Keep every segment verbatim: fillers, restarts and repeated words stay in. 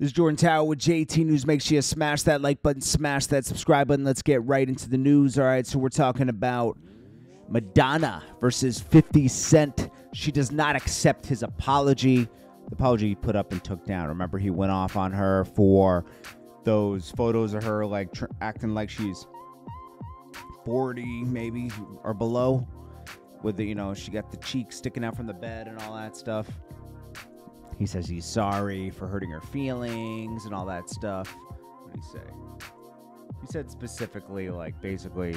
This is Jordan Tower with J T News. Make sure you smash that like button, smash that subscribe button. Let's get right into the news. All right, so we're talking about Madonna versus fifty Cent. She does not accept his apology. The apology he put up and took down. Remember, he went off on her for those photos of her like tr acting like she's forty maybe or below. With the, you know, she got the cheeks sticking out from the bed and all that stuff. He says he's sorry for hurting her feelings and all that stuff. What did he say? He said specifically, like, basically,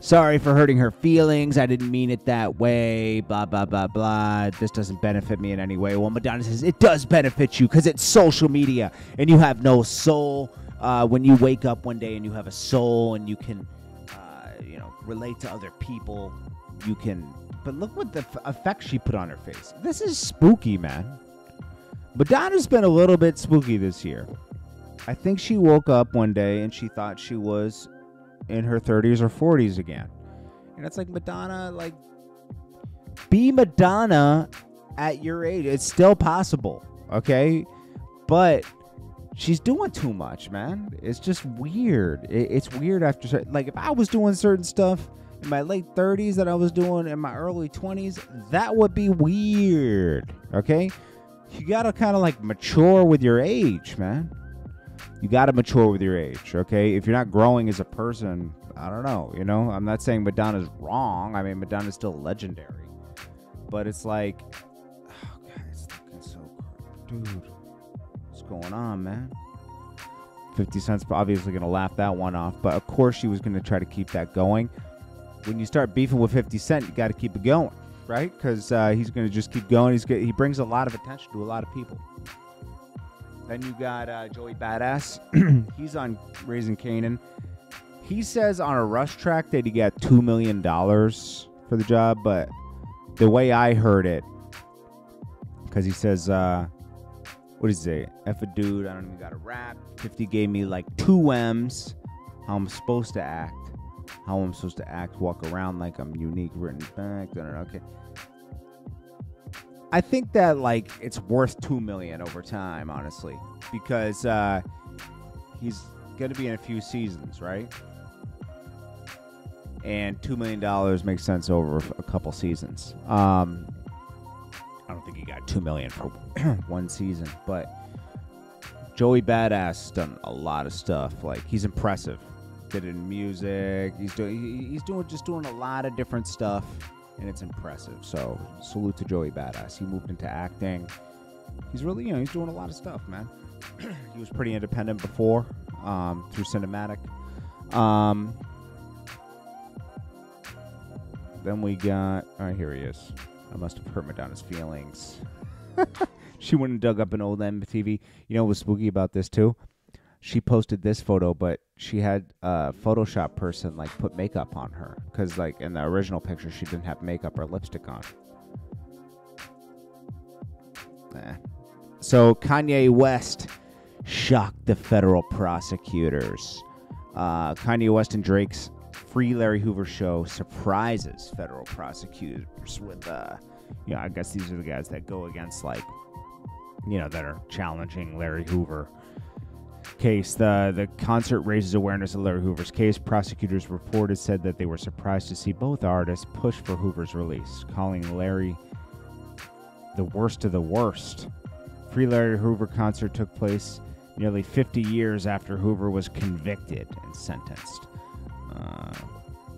sorry for hurting her feelings. I didn't mean it that way. Blah, blah, blah, blah. This doesn't benefit me in any way. Well, Madonna says it does benefit you because it's social media and you have no soul. Uh, when you wake up one day and you have a soul and you can, uh, you know, relate to other people, you can. But look what the effect she put on her face. This is spooky, man. Madonna's been a little bit spooky this year. I think she woke up one day and she thought she was in her thirties or forties again. And it's like, Madonna, like, be Madonna at your age. It's still possible, okay? But she's doing too much, man. It's just weird. It's weird after, like, if I was doing certain stuff in my late thirties that I was doing in my early twenties, that would be weird, okay? You gotta kind of like mature with your age, man. You gotta mature with your age, okay? If you're not growing as a person, I don't know, you know? I'm not saying Madonna's wrong. I mean, Madonna's still legendary. But it's like, oh, God, it's looking so good. Dude, what's going on, man? fifty Cent's obviously gonna laugh that one off, but of course she was gonna try to keep that going. When you start beefing with fifty Cent, you gotta keep it going. Right? Because uh, he's going to just keep going. He's good. He brings a lot of attention to a lot of people. Then you got uh, Joey Badass. He's on Raising Kanan. He says on a Rush track that he got two million dollars for the job. But the way I heard it, because he says, uh, what does he say? F a dude, I don't even got to rap. fifty gave me like two M's. How I'm supposed to act. How I'm supposed to act, walk around like I'm unique, written back. Okay. I think that like it's worth two million over time, honestly, because uh, he's gonna be in a few seasons, right? And two million dollars makes sense over a couple seasons. Um, I don't think he got two million for one season, but Joey Badass done a lot of stuff. Like he's impressive. In music, he's doing he's doing just doing a lot of different stuff, and it's impressive. So salute to Joey Badass. He moved into acting. He's really, you know, he's doing a lot of stuff, man. He was pretty independent before, um, through cinematic. Um, then we got, all right, here he is. I must have hurt Madonna's feelings. She went and dug up an old M T V. You know what was spooky about this too? She posted this photo, but she had a Photoshop person like put makeup on her because like in the original picture she didn't have makeup or lipstick on. Eh. So Kanye West shocked the federal prosecutors. Uh, Kanye West and Drake's Free Larry Hoover show surprises federal prosecutors with, uh, you know, I guess these are the guys that go against like, you know, that are challenging Larry Hoover. Case. The, the concert raises awareness of Larry Hoover's case. Prosecutors reported said that they were surprised to see both artists push for Hoover's release, calling Larry the worst of the worst. Free Larry Hoover concert took place nearly fifty years after Hoover was convicted and sentenced. Uh,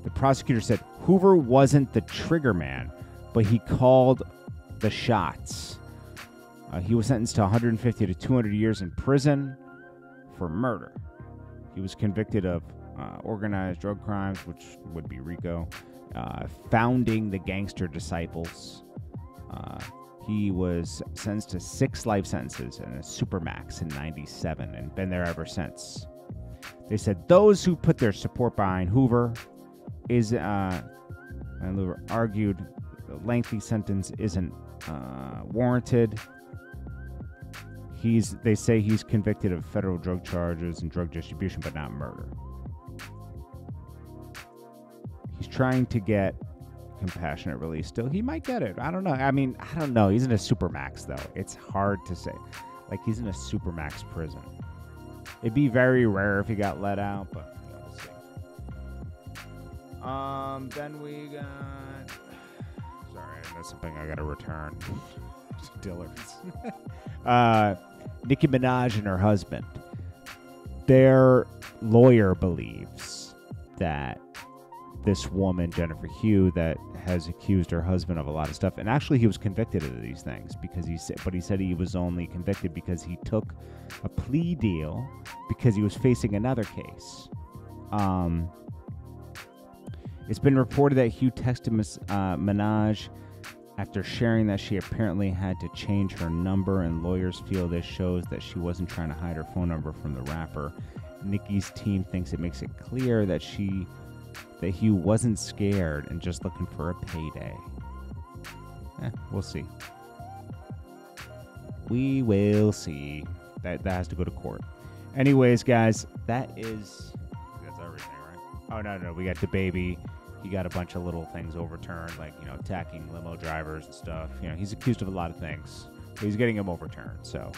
the prosecutor said Hoover wasn't the trigger man, but he called the shots. Uh, he was sentenced to one hundred fifty to two hundred years in prison for murder. He was convicted of uh, organized drug crimes, which would be RICO, uh, founding the Gangster Disciples. Uh, he was sentenced to six life sentences and a Supermax in ninety-seven and been there ever since. They said those who put their support behind Hoover is, uh, and Hoover argued the lengthy sentence isn't uh, warranted. He's, they say he's convicted of federal drug charges and drug distribution, but not murder. He's trying to get compassionate release still. He might get it. I don't know. I mean, I don't know. He's in a supermax, though. It's hard to say. Like, he's in a Supermax prison. It'd be very rare if he got let out, but yeah, we'll see. Um, then we got... Sorry, I missed something. I got to return to Dillard's. uh, Nicki Minaj and her husband. Their lawyer believes that this woman, Jennifer Hughes, that has accused her husband of a lot of stuff. And actually, he was convicted of these things, because he said, but he said he was only convicted because he took a plea deal because he was facing another case. Um, it's been reported that Hughes texted Miz Uh, Minaj after sharing that she apparently had to change her number, and lawyers feel this shows that she wasn't trying to hide her phone number from the rapper. Nicki's team thinks it makes it clear that she... that Hugh wasn't scared and just looking for a payday. Eh, we'll see. We will see. That that has to go to court. Anyways, guys, that is... That's everything, right? Oh, no, no, we got DaBaby. He got a bunch of little things overturned, like, you know, attacking limo drivers and stuff. You know, he's accused of a lot of things, but he's getting them overturned, so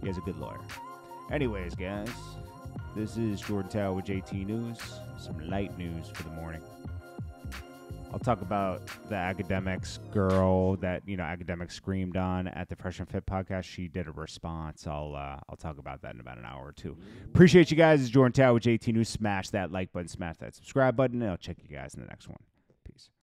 he has a good lawyer. Anyways, guys... This is Jordan Tower with J T News. Some light news for the morning. I'll talk about the academics girl that, you know, academics screamed on at the Fresh and Fit podcast. She did a response. I'll uh, I'll talk about that in about an hour or two. Appreciate you guys. It's Jordan Tower with J T News. Smash that like button. Smash that subscribe button. And I'll check you guys in the next one.